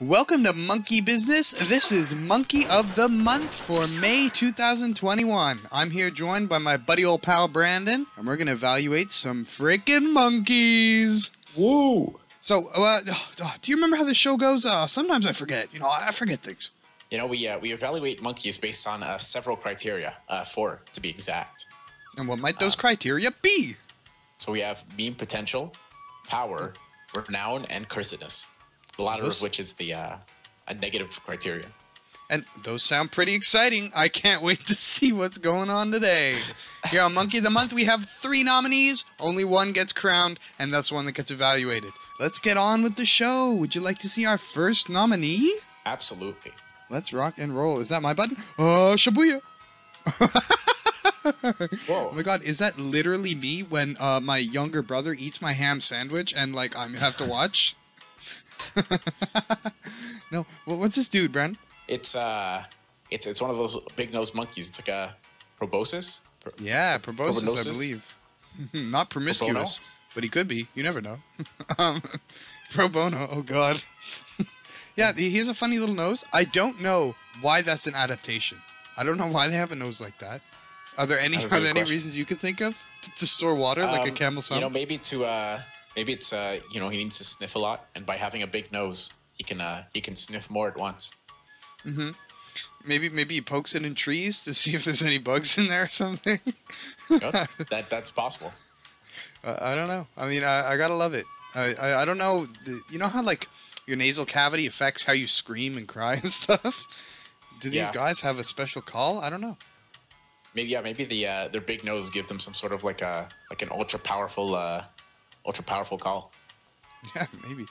Welcome to Monkey Business. This is Monkey of the Month for May 2021. I'm here joined by my buddy old pal Brandon, and we're going to evaluate some freaking monkeys. Woo! So, do you remember how the show goes? Sometimes I forget. You know, I forget things. You know, we evaluate monkeys based on several criteria, four to be exact. And what might those criteria be? So we have meme potential, power, renown, and cursedness. The latter of which is the a negative criteria. And those sound pretty exciting. I can't wait to see what's going on today. Here on Monkey of the Month, we have three nominees. Only one gets crowned, and that's the one that gets evaluated. Let's get on with the show. Would you like to see our first nominee? Absolutely. Let's rock and roll. Is that my button? Oh, Shibuya. Whoa. Oh my god, is that literally me when my younger brother eats my ham sandwich and, like, I have to watch? No, well, what's this dude, Brent? It's one of those big-nosed monkeys. It's like a proboscis. Yeah, proboscis, I believe. Not promiscuous, but he could be. You never know. Pro bono. Oh god. Yeah, he has a funny little nose. I don't know why that's an adaptation. I don't know why they have a nose like that. Are there any reasons you could think of to store water like a camel's hump? You know, maybe to maybe it's you know, he needs to sniff a lot, and by having a big nose, he can sniff more at once. Mm-hmm. Maybe he pokes it in trees to see if there's any bugs in there or something. that's possible. I don't know. I mean, I gotta love it. I don't know. You know how, like, your nasal cavity affects how you scream and cry and stuff? Do these guys have a special call? I don't know. Maybe the their big nose give them some sort of like an ultra powerful call. Yeah, maybe.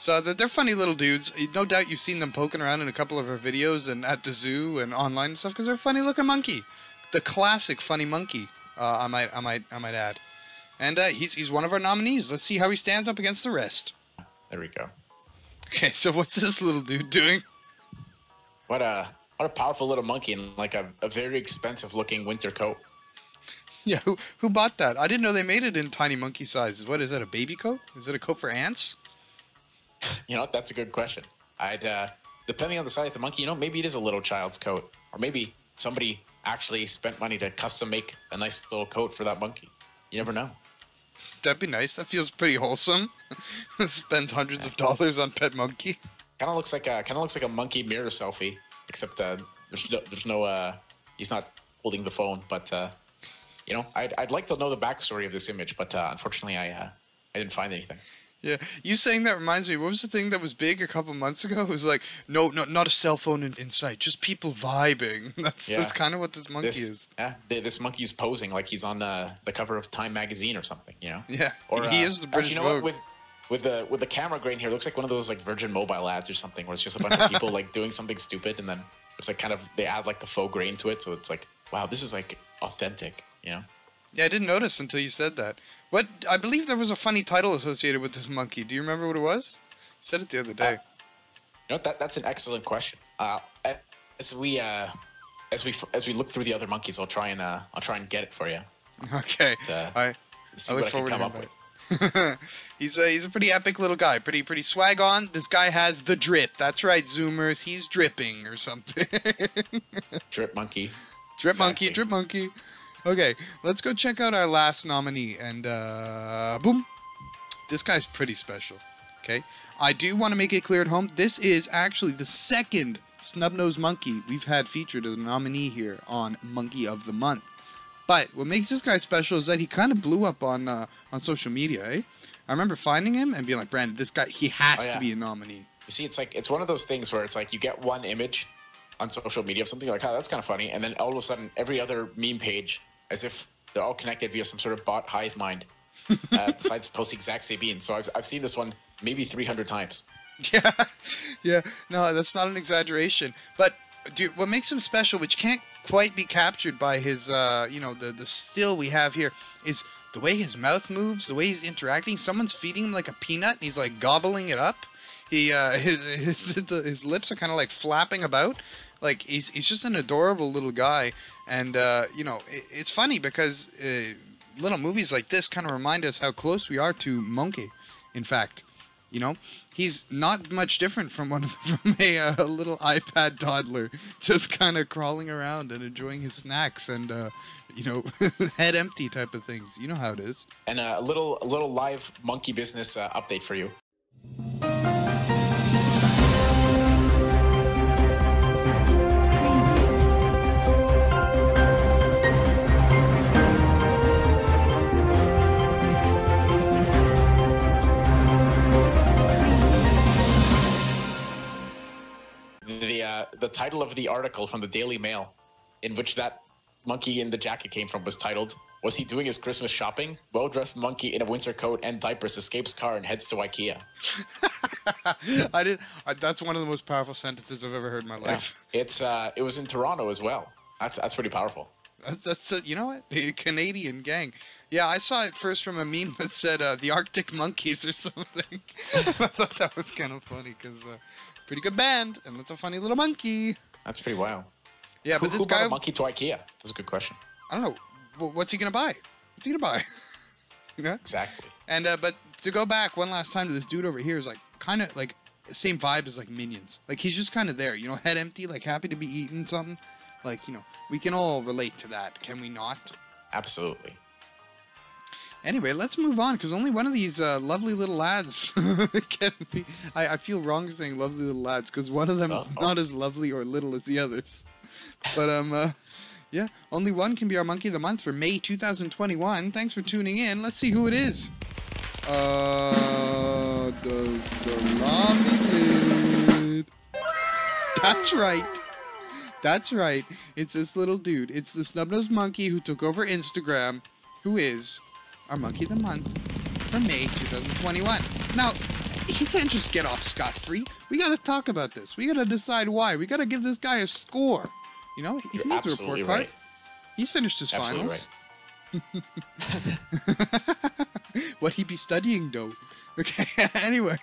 So they're funny little dudes. No doubt you've seen them poking around in a couple of our videos and at the zoo and online and stuff, because they're a funny-looking monkey, the classic funny monkey. I might add. And he's one of our nominees. Let's see how he stands up against the rest. There we go. Okay, so what's this little dude doing? What a powerful little monkey in, like, a very expensive-looking winter coat. Yeah, who bought that? I didn't know they made it in tiny monkey sizes. What is that? A baby coat? Is it a coat for ants? You know, that's a good question. I'd depending on the size of the monkey, you know, maybe it is a little child's coat, or maybe somebody actually spent money to custom make a nice little coat for that monkey. You never know. That'd be nice. That feels pretty wholesome. Spends hundreds of dollars on pet monkey. Kind of looks like a monkey mirror selfie, except there's no he's not holding the phone. But you know, I'd like to know the backstory of this image, but unfortunately, I didn't find anything. Yeah, you saying that reminds me. What was the thing that was big a couple months ago? It was like, no, not a cell phone in sight, just people vibing. That's kind of what this monkey is. Yeah, this monkey's posing like he's on the cover of Time magazine or something, you know? Yeah, or he is the British. You know what? With the camera grain here, it looks like one of those, like, Virgin Mobile ads or something, where it's just a bunch of people like doing something stupid, and then it's like kind of they add like the faux grain to it, so it's like, wow, this is like authentic, you know? Yeah, I didn't notice until you said that. What I believe there was a funny title associated with this monkey. Do you remember what it was? You said it the other day. You know, that's an excellent question. As we look through the other monkeys, I'll try and get it for you. Okay. See what I can come up with. He's a pretty epic little guy. Pretty swag on. This guy has the drip. That's right, Zoomers. He's dripping or something. Drip monkey. Drip monkey. Drip monkey. Okay, let's go check out our last nominee, and boom, this guy's pretty special. Okay, I do want to make it clear at home, this is actually the second Snub Nose Monkey we've had featured as a nominee here on Monkey of the Month. But what makes this guy special is that he kind of blew up on social media. Eh? I remember finding him and being like, Brandon, this guy, he has to be a nominee. You see, it's one of those things where it's like you get one image on social media of something like, oh, that's kind of funny, and then all of a sudden, every other meme page, as if they're all connected via some sort of bot hive mind, decides to post the exact same bean. So I've seen this one maybe 300 times. Yeah. No, that's not an exaggeration. But what makes him special, which can't quite be captured by his, you know, the still we have here, is the way his mouth moves, the way he's interacting. Someone's feeding him like a peanut, and he's like gobbling it up. He his lips are kind of like flapping about. Like, he's just an adorable little guy, and, you know, it's funny because little movies like this kind of remind us how close we are to Monkey, in fact. You know, he's not much different from a little iPad toddler, just kind of crawling around and enjoying his snacks and, you know, head empty type of things. You know how it is. And a little live Monkey Businezz update for you. The title of the article from the Daily Mail in which that monkey in the jacket came from was titled, "Was he doing his Christmas shopping? Well-dressed monkey in a winter coat and diapers escapes car and heads to Ikea." That's one of the most powerful sentences I've ever heard in my life. Yeah. It was in Toronto as well. That's pretty powerful. You know what? The Canadian gang. Yeah, I saw it first from a meme that said the Arctic Monkeys or something. I thought that was kind of funny because pretty good band, and that's a funny little monkey. That's pretty wild. Yeah, but this guy bought a monkey to Ikea? That's a good question. I don't know. Well, what's he gonna buy? You know? Exactly. And but to go back one last time to this dude over here is like kind of like same vibe as like Minions. Like he's just kind of there, you know, head empty, like happy to be eating something. Like, you know, we can all relate to that, can we not? Absolutely. Anyway, let's move on, because only one of these lovely little lads can be... I feel wrong saying lovely little lads, because one of them is not as lovely or little as the others. But, yeah, only one can be our Monkey of the Month for May 2021. Thanks for tuning in. Let's see who it is. The salami dude. That's right. That's right. It's this little dude. It's the Snub-Nosed Monkey who took over Instagram, who is... our Monkey of the Month for May 2021. Now, he can't just get off scot-free. We gotta talk about this. We gotta decide why. We gotta give this guy a score. You know, he needs a report card. Right. He's finished his finals. Right. What he be studying, though. Okay. Anyway,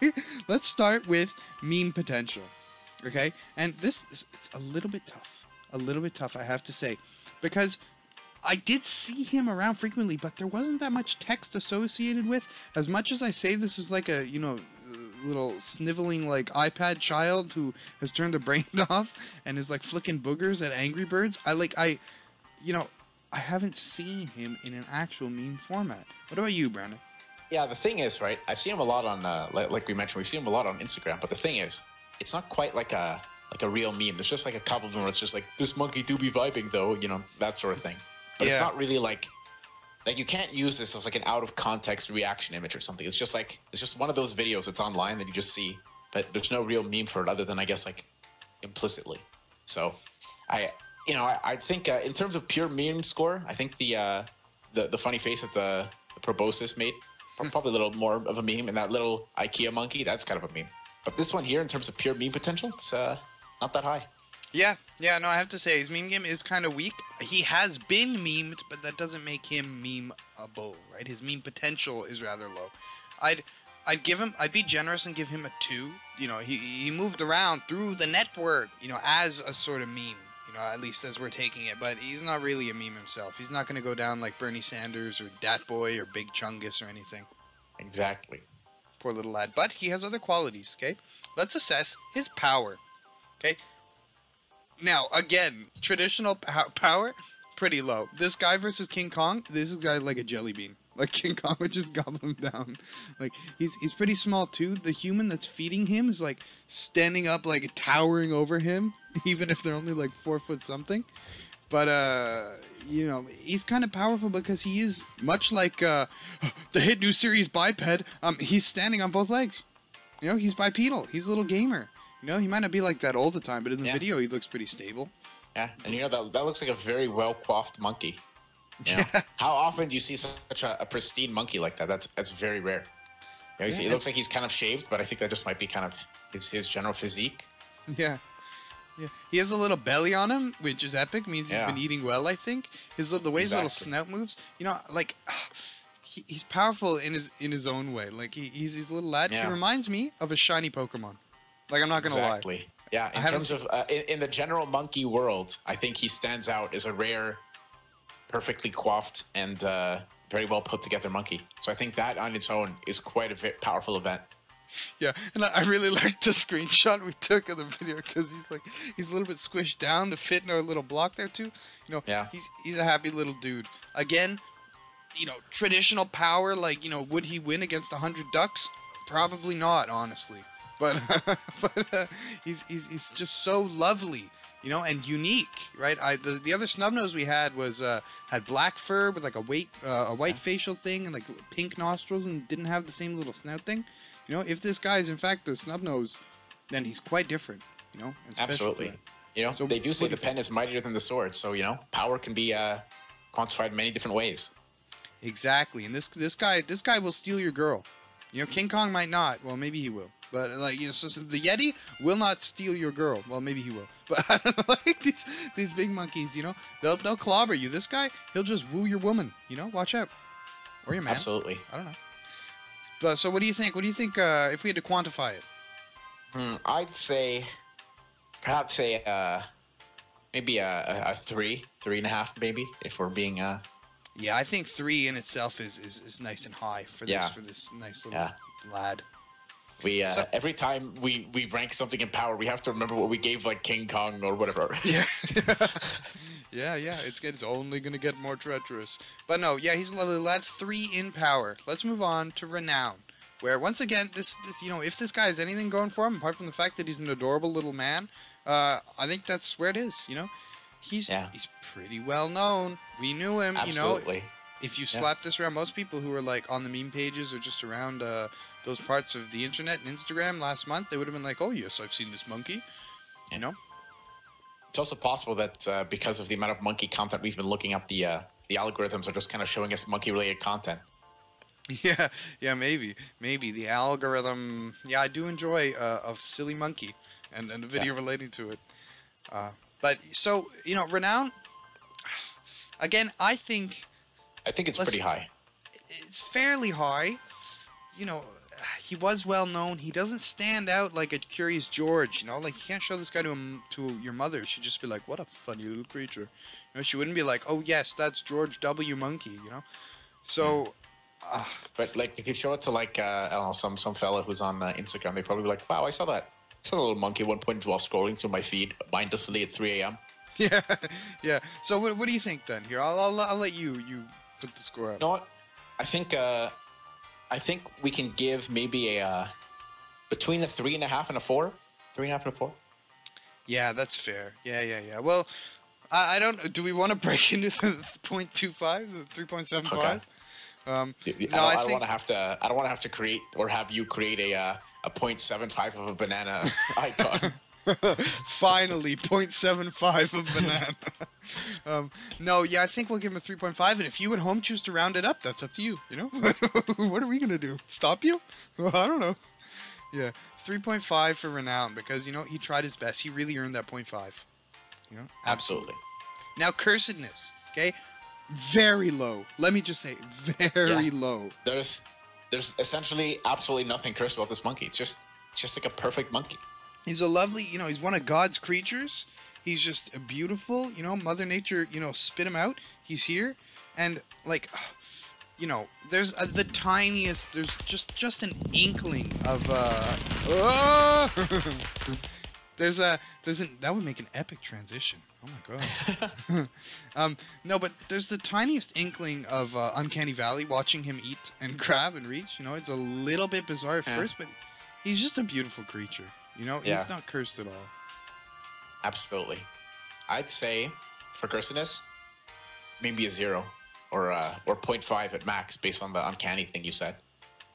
let's start with meme potential. Okay. And it's a little bit tough. A little bit tough, I have to say, because I did see him around frequently, but there wasn't that much text associated with. As much as I say this is like a, you know, little sniveling like iPad child who has turned their brain off and is like flicking boogers at Angry Birds, you know, I haven't seen him in an actual meme format. What about you, Brandon? Yeah, the thing is, right, I've seen him a lot on, like we mentioned, we've seen him a lot on Instagram, but the thing is, it's not quite like a real meme. There's just like a couple of them where it's just like, this monkey do be vibing though, you know, that sort of thing. But it's not really like you can't use this as like an out of context reaction image or something. It's just like, it's just one of those videos that's online that you just see, but there's no real meme for it other than, I guess, like implicitly. So I think in terms of pure meme score, I think the funny face that the proboscis made, probably a little more of a meme, and that little Ikea monkey, that's kind of a meme. But this one here, in terms of pure meme potential, it's not that high. Yeah, no, I have to say, his meme game is kind of weak. He has been memed, but that doesn't make him memeable, right? His meme potential is rather low. I'd be generous and give him a 2. You know, he moved around through the network, you know, as a sort of meme, you know, at least as we're taking it. But he's not really a meme himself. He's not going to go down like Bernie Sanders or Dat Boy or Big Chungus or anything. Exactly. Poor little lad. But he has other qualities, okay? Let's assess his power, okay? Now, again, traditional power, pretty low. This guy versus King Kong, this is guy like a jelly bean. Like, King Kong would just gobble him down. Like, he's pretty small, too. The human that's feeding him is, like, standing up, like, towering over him, even if they're only, like, 4 foot something. But, you know, he's kind of powerful because he is, much like the hit new series Biped, he's standing on both legs. You know, he's bipedal. He's a little gamer. You know, he might not be like that all the time, but in the video, he looks pretty stable. Yeah, and you know, that looks like a very well-coiffed monkey. You know? Yeah. How often do you see such a pristine monkey like that? That's very rare. You know, it looks like he's kind of shaved, but I think that just might be kind of his general physique. Yeah. He has a little belly on him, which is epic. Means he's been eating well, I think. The way his little snout moves, you know, like... He's powerful in his own way. Like, he's a little lad. Yeah. He reminds me of a shiny Pokemon. Like, I'm not going to lie. Exactly. Yeah, in terms of, in the general monkey world, I think he stands out as a rare, perfectly coiffed, and very well put together monkey. So I think that on its own is quite a powerful event. Yeah, and I really liked the screenshot we took of the video because he's like, he's a little bit squished down to fit in our little block there too. You know, yeah. He's a happy little dude. Again, you know, traditional power, like, you know, would he win against 100 ducks? Probably not, honestly. But he's just so lovely, you know, and unique, right? The other snubnose we had was had black fur with like a white facial thing and like pink nostrils, and didn't have the same little snout thing. You know, if this guy is in fact the snubnose, then he's quite different, you know. And absolutely. You know, so they do say the pen is mightier than the sword, so you know, power can be quantified in many different ways. Exactly. And this guy will steal your girl. You know, King Kong might not. Well, maybe he will. But, like, you know, so the Yeti will not steal your girl. Well, maybe he will. But I don't know, like, these big monkeys, you know, they'll clobber you. This guy, he'll just woo your woman, you know? Watch out. Or your man. Absolutely. I don't know. But so what do you think? What do you think if we had to quantify it? I'd say perhaps say maybe a 3, 3.5 maybe, if we're being – yeah, I think 3 in itself is nice and high for this, yeah, for this nice little, yeah, lad. We so, every time we rank something in power, we have to remember what we gave, like King Kong or whatever. Yeah, yeah. It's only gonna get more treacherous. But no, yeah, he's a lovely lad. 3 in power. Let's move on to renown, where once again, this you know, if this guy has anything going for him apart from the fact that he's an adorable little man, I think that's where it is. You know, he's pretty well known. We knew him, absolutely. You know, if you slap this around most people who are like on the meme pages or just around those parts of the internet and Instagram last month, they would have been like, oh yes, I've seen this monkey, you know. It's also possible that because of the amount of monkey content we've been looking up, the algorithms are just kind of showing us monkey related content. Yeah maybe the algorithm. Yeah, I do enjoy a silly monkey and a video relating to it. But so, you know, renown, again, I think it's pretty high. It's fairly high. You know, he was well known. He doesn't stand out like a Curious George, you know, like you can't show this guy to your mother. She'd just be like, what a funny little creature. You know, she wouldn't be like, oh yes, that's George W. Monkey, you know? So, but like if you show it to like, I don't know, some fella who's on Instagram, they'd probably be like, wow, I saw that. It's a little monkey at one point while scrolling through my feed mindlessly at 3 a.m. Yeah. So what do you think then? Here, I'll let you put the score out. You know what? I think we can give maybe a between a 3.5 and a 4. 3.5 and a 4. Yeah, that's fair. Yeah. Well, I don't. Do we want to break into the 0.25, the 3.75? Okay. I don't want to have to create or have you create a 0.75 of a banana icon. Finally, 0.75 of banana. No, yeah, I think we'll give him a 3.5, and if you at home choose to round it up, that's up to you. You know, what are we gonna do? Stop you? Well, I don't know. Yeah, 3.5 for renown because, you know, he tried his best. He really earned that 0.5. You know, absolutely. Now cursedness, okay. Very low. Let me just say, very low. There's essentially absolutely nothing cursed about this monkey. It's just like a perfect monkey. He's a lovely, you know, he's one of God's creatures. He's just beautiful, you know, Mother Nature, you know, spit him out. He's here. And like, you know, there's the tiniest, there's just an inkling of, oh! That would make an epic transition. Oh my god. No, but there's the tiniest inkling of Uncanny Valley watching him eat and grab and reach. You know, it's a little bit bizarre at first, but he's just a beautiful creature. You know, he's not cursed at all. Absolutely. I'd say for cursedness, maybe a 0 or 0.5 at max based on the uncanny thing you said.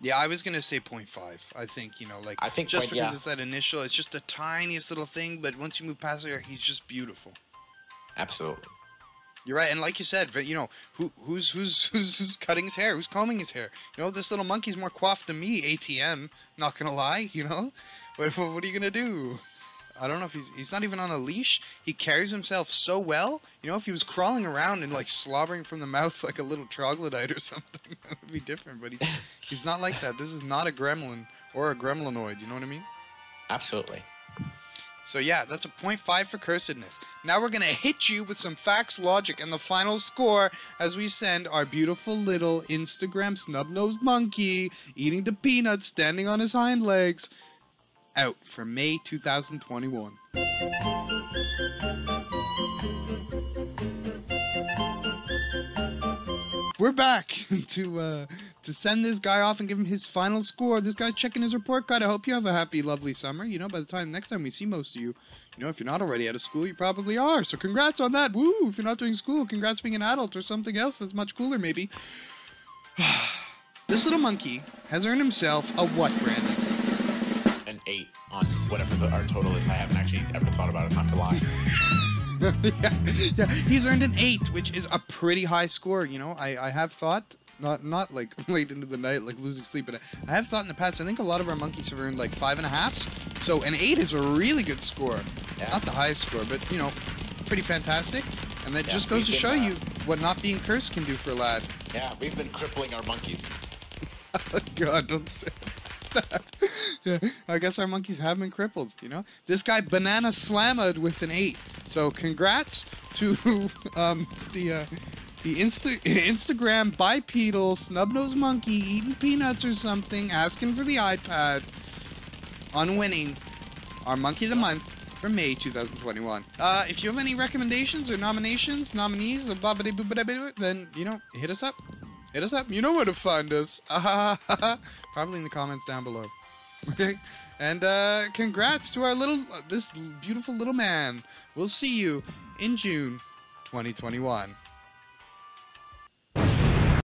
Yeah, I was going to say 0.5. I think, you know, like, because it's that initial, it's just the tiniest little thing, but once you move past there, he's just beautiful. Absolutely. You're right, and like you said, you know, who's cutting his hair? Who's combing his hair? You know, this little monkey's more coiffed than me, ATM, not going to lie, you know? What are you going to do? I don't know if he's not even on a leash. He carries himself so well. You know, if he was crawling around and like slobbering from the mouth like a little troglodyte or something, that would be different. But he's not like that. This is not a gremlin or a gremlinoid. You know what I mean? Absolutely. So yeah, that's a 0.5 for cursedness. Now we're going to hit you with some facts, logic, and the final score as we send our beautiful little Instagram snub-nosed monkey eating the peanuts standing on his hind legs out for May 2021. We're back to send this guy off and give him his final score. This guy's checking his report card. I hope you have a happy, lovely summer. You know, by the time next time we see most of you, you know, if you're not already out of school, you probably are. So congrats on that. Woo! If you're not doing school, congrats being an adult or something else that's much cooler, maybe. This little monkey has earned himself a what, Brandon? An 8 on whatever our total is. I haven't actually ever thought about it, not to lie. Yeah. He's earned an 8, which is a pretty high score. You know, I have thought, not like late into the night, like losing sleep, but I have thought in the past, I think a lot of our monkeys have earned like 5.5s. So an 8 is a really good score. Yeah. Not the highest score, but, you know, pretty fantastic. And that just goes to show you what not being cursed can do for a lad. Yeah, we've been crippling our monkeys. Oh, God, don't say that. Yeah, I guess our monkeys have been crippled, you know? This guy banana slammed with an 8. So congrats to the Instagram bipedal snub-nosed monkey eating peanuts or something, asking for the iPad on winning our Monkey of the Month for May 2021. If you have any recommendations or nominees, then, you know, hit us up. Hit us up. You know where to find us. Probably in the comments down below. Okay? And congrats to our little, this beautiful little man. We'll see you in June 2021.